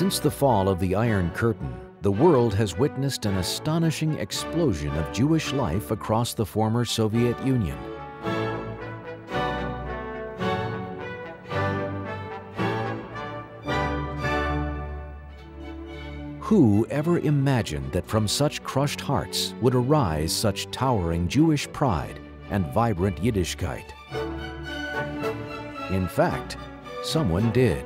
Since the fall of the Iron Curtain, the world has witnessed an astonishing explosion of Jewish life across the former Soviet Union. Who ever imagined that from such crushed hearts would arise such towering Jewish pride and vibrant Yiddishkeit? In fact, someone did.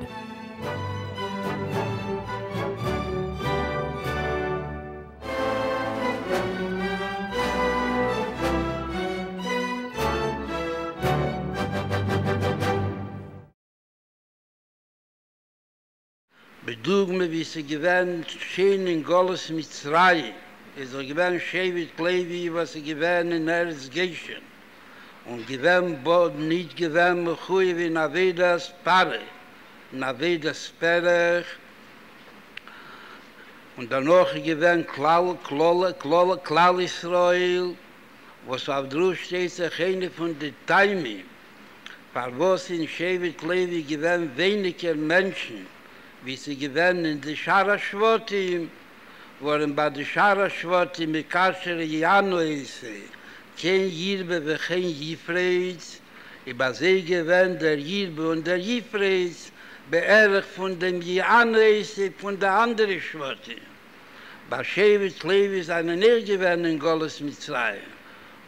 Bedug me, wie sie gewähnt, schön in Goles Mitzrayim. Es war gewähnt, Shevet Klevi, was sie gewähnt in Erz Geshen. Und gewähnt, Boden nicht gewähnt, Mechui, wie Navedas Pare. Navedas Perech. Und danach gewähnt, Klal Israel, was auf Drusch steht, sich eine von den Taimim. Parvos in Shevet Klevi gewähnt weniger Menschen, wie sie gewähnen in die Schara-Schwotim, worin bei der Schara-Schwotim mit Kasher Janu ist, kein Jirbe und kein Jifreiz, über sie gewähnen der Jirbe und der Jifreiz, beerdigt von dem Janu ist, von der anderen Schwotim. Bei Shevet Levi ist eine nicht gewähnen in Goles Mitzrayim,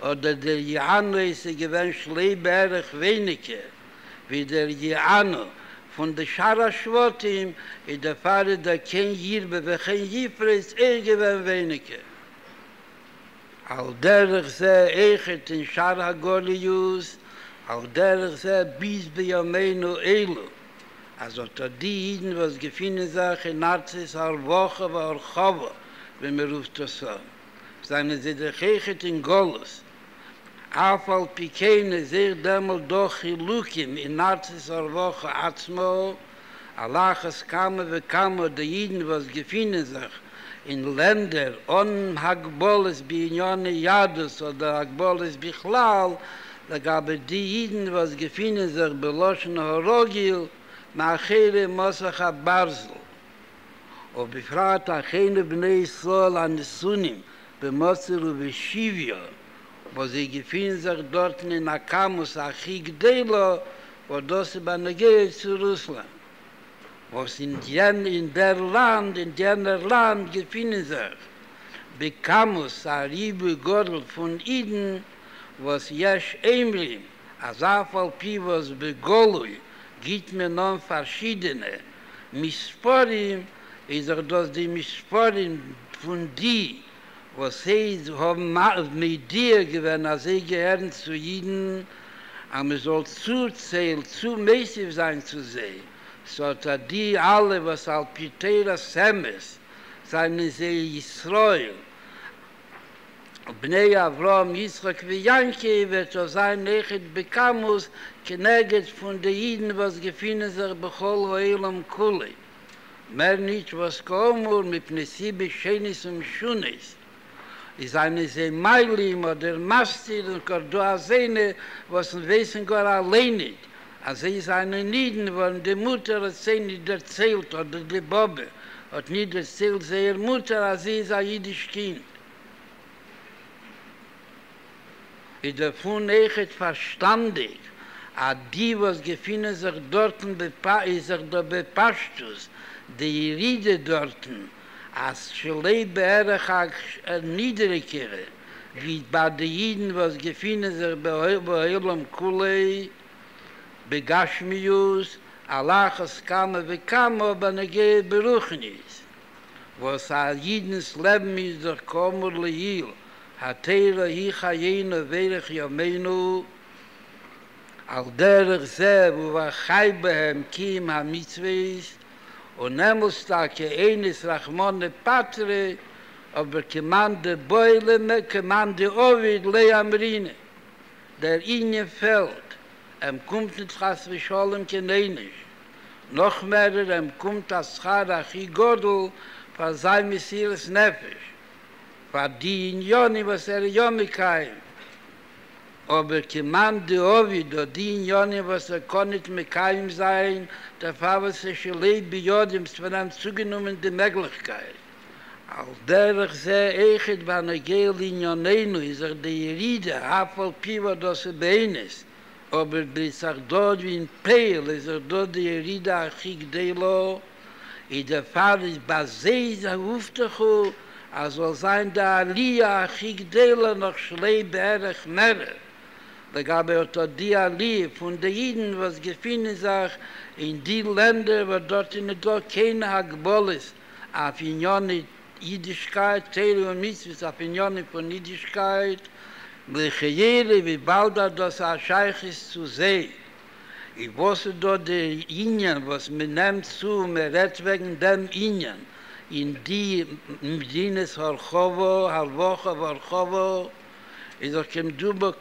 oder der Janu ist gewähnen schlecht beerdigt weniger, wie der Janu, von der Schara-Schwotim, in der Fahre, da kein Jirbe, wenn kein Jifre ist, irgendwann weniger. All derich seh, eichet in Schara-Golius, all derich seh, bis bei Yameinu Eilu. Also, da die Jiden, was gefunden sind, in Nazis, all Woche, all Chava, wenn man ruft das an. Seine sie, der eichet in Golus. Afal Pikene sich demel doch Hilukim in Nazis Arwoche Atzmo, Allahas kamen we kamen de Jiden, was gefunden sich in Länder on Hagboles binyone Yadus oder Hagboles Bichlal, da gab es die Jiden, was gefunden sich beloschen Horogil, nachere Mosacha Barzel. Und befragt achene Bnei Sol an Sunim, bemosser und Beshivio, wo sie gefühlen sich dort in Akamus, Achigdelo, wo das übernegehe zu Russland. Wo sie in der Land gefühlen sich, Bekamus, Aribu, Gordel von Iden, wo sie jesch Emlim, Azafal Pivos, Begolui, gibt mir noch verschiedene Misporim, ist auch das die Misporim von die, was sie haben mit dir gewöhnt, als sie gehören zu Jiden, aber man soll zu zählen, zu mäßig sein zu sehen. So dass die alle, was Alpitera Semmes, seien sie Israel, Bnei Avram, Yitzchak und Yanki, wird so sein, Echid Bekamus, geneget von den Jiden, was gefunden sich bei Chol Olam Kulei. Mehr nicht, was Komur mit Nesibe Schenis und Schunis. Ist eine Seemeilim oder Mastil und Kordoazene, was ein Wesen gar allein nicht. Also ist eine Nieden, wo die Mutter hat sie nicht erzählt, oder die Bobbe hat nicht erzählt, sie ihre Mutter, als sie ist ein jüdisches Kind. Ich davon echt verstandig, a die, was gefunden sich dort, ist sich da bepasst, die Riede dort, als Schlei beherrlich niedrigere, wie bei den Jiden, was gefunden sich bei Olam Kulei, bei Gashmius, Allah es kam und kam, aber eine gehe Beruchnis. Was an Jidens Leben ist durch Komor Leil, hat Hi Chayena Velech Yameinu, al derich seh, wo war Chai behem Kim HaMitzvahs, und nemmelstake eines Rachmone Patre, aber Kommande Beuleme, Kommande Ovid, Leamrine. Der Inje fällt, kommt nicht das Wischolem Kenenisch. Noch mehr, kommt das Scharach Igodl, für sein Messias Nefesh, für die Injoni, was Jomikheim. aber keman de ovi do din jone was konnet mit keinem sein, der fabelsche leib biodim spann zugenommen die Möglichkeit. Auf derch sehr echt war ne gelinjoneno is de ride apel piva dos beines, aber de sardod in pale is dod de ride achig delo in der faris bazei zauftecho also sein da lia achig delo noch schlei berg mer. Da gab es dort die Allee von den Jiden, was gefunden sagt, in die Länder, wo dort nicht keine Hagbol ist, auf in jene Jüdischkeit, Teile und Mitzvahs, auf in jene von Jüdischkeit, wie bald das Ascheich ist zu sehen. Ich wusste dort die Ingen, was man nimmt zu, man redet wegen dem Ingen, in die Medines Horchowo, Halwoche Horchowo, is doch kem duber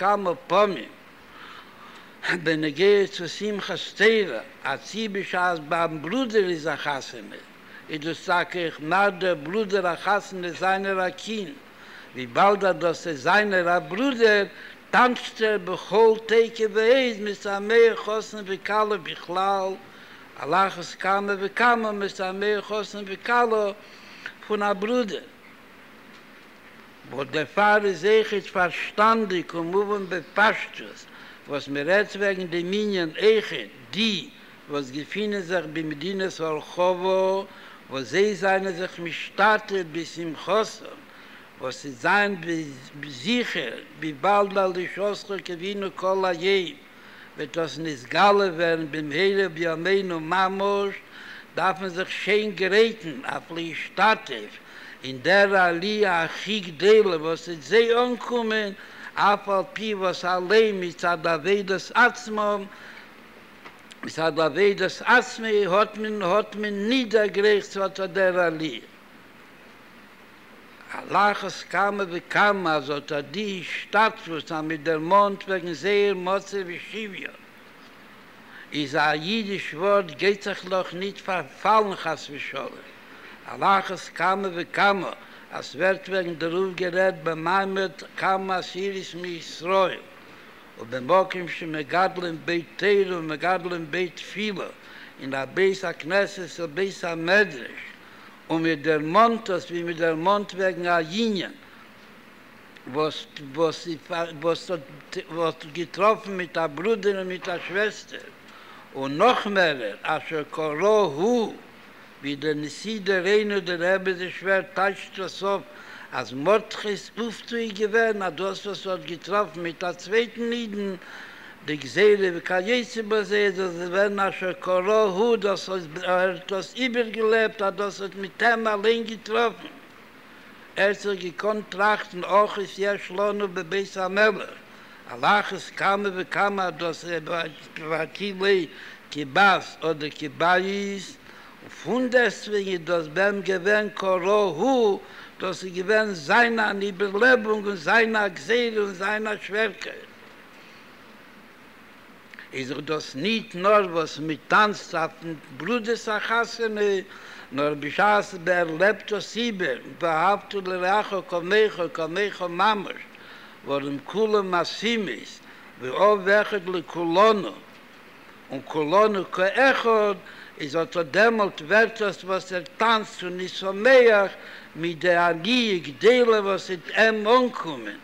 kam pomi benege zu simcha steva azibisch as beim bruder is a hasene i do sag ich na der bruder a hasene seiner akin wie bald das seiner bruder tanzte behol teke weis mit sameh hosn bekalo bikhlal allah es kam bekam mit sameh hosn bekalo von a bruder. Wo der Pfarrer sich jetzt verstandig und movem bepasst ist, was mir jetzt wegen der Minion Eche, die, was gefunden sich bei Medina Sorchowo, wo sie seine sich mit Staaten bis im Chossen, wo sie sein sicher, wie bald all die Schossen gewinnen Kola je, wird das nicht Galle werden, beim Heile, bei Amen und Mamos, darf man sich schön geräten, auf die Staaten, in der Aliyah achig Dele, was in See ankommen, auf all Pi, was allein mit Zadavei des Atzmom, mit Zadavei des Atzmei, hat man niedergerecht zu der Aliyah. Allah, es kam, wie kam, also die Stadt, was mit der Mond wegen See, Mose, wie Schivia. Ist ein jüdisches Wort, geht sich noch nicht verfallen, als wir schauen. Allah, es kam, als wird wegen der Ruf gerät, bei Maimet kam Asiris mit Israel. Und bei Mokim, sie megadlen Beit Teil und megadlen Beit Fila, in der Beis HaKnesses und Beis HaMedrash. Und mit der Mond, das wie mit der Mond wegen Ajinien, was getroffen mit der Bruder und mit der Schwester. Und noch mehr, Asher Korohu, wie der Nessie der Reine der Rebbe sich schwer tatscht das auf, als Mordechai ist zu ihr gewesen, hat das, was dort getroffen mit der zweiten Lieden, die Gesehre, wie kann jetzt übersehen, dass sie werden nach Schakorohu, dass er das übergelebt hat, dass er mit dem allein getroffen. Er hat sich gekonnt trachten, auch ist ja Schlono bei Beis HaMelech. Allah, es kam, wie kam er, dass er bei Kibay, Kibas oder Kibayis, und deswegen, dass beim Gewinn Korohu, dass sie gewinnt seiner Überlebung und seiner Gesehre und seiner Schwerkeit. Ist das nicht nur, was mit Tanz auf den Bruder Sachassene, nur beschaß, wer lebt aus Sibir, behauptet, Leracho, Komecho, Mamasch, worum Kula Massim ist, wie auch wechet le Kulono, und Kulono Koechot, ist also dämmelt wert, was tanzt und nicht so mehr mit der Aliyah Gdele, was in ihm umkommen.